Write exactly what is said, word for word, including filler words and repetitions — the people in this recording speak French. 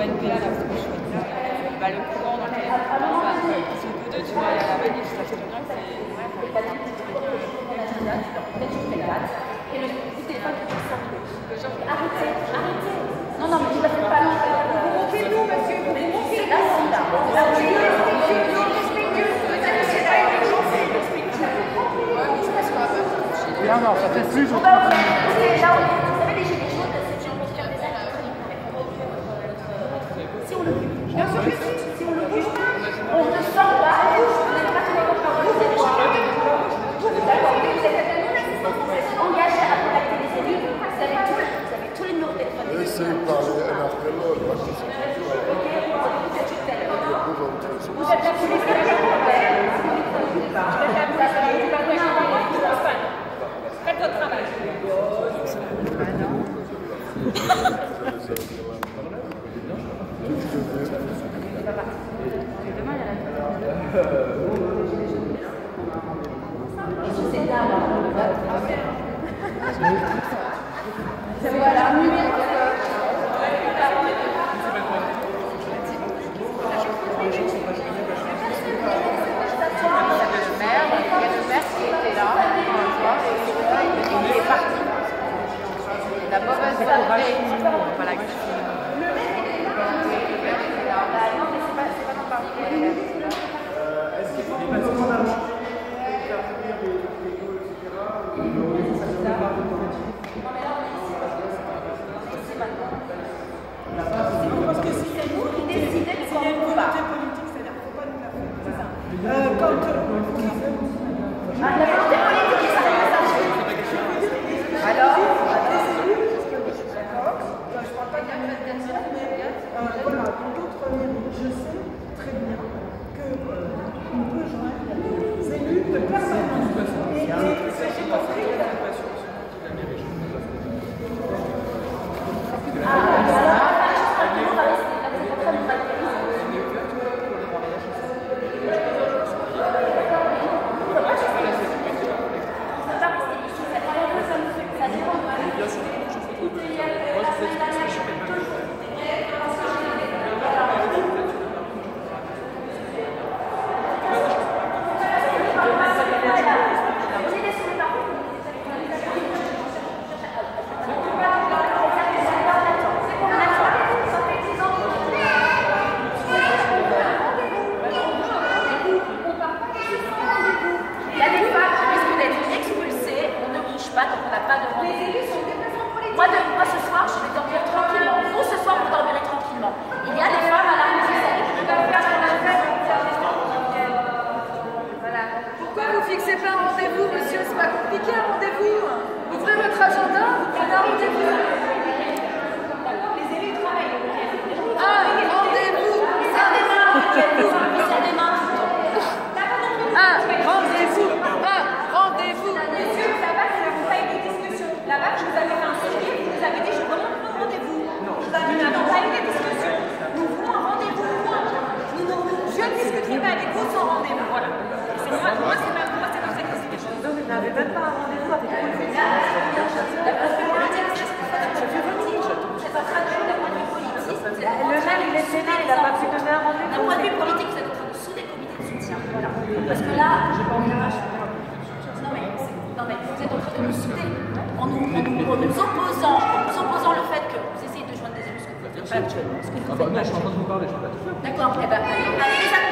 O N P A, là, parce que je choisis bah, le courant dans lequel ils sont tous deux, tu vois, il y a la manif, ça je te bien, c'est ouais, il y a des petits trucs, et le coup de téléphone qui est sorti. Le genre, arrêtez, arrêtez. Non, non, mais tu ne passes pas là. Vous montez-nous, monsieur, vous montez là, si, là. Là, vous êtes respectueux, vous êtes respectueux, vous êtes respectueux. Ouais, mais je passe pas à peu près. Non, non, ça fait plus, je crois. Bien sûr que si, si on le bouge, on ne sort pas, on n'est pas très content. Vous êtes vous vous accordez, vous êtes la non-existence, vous êtes engagés à contacter les élus, vous avez tous les, vous avez tous les numéros de téléphone. Laissez parler à l'archéologue, moi je suis sûr. Ok, vous êtes tout à l'heure. Vous êtes la police, vous êtes la police, vous êtes la police, vous êtes la police, vous êtes la police. Faites votre travail. Parce que vous ah bah non, je suis en train de vous parler, je ne peux pas tout faire. D'accord, eh ben, allez, allez, allez, allez.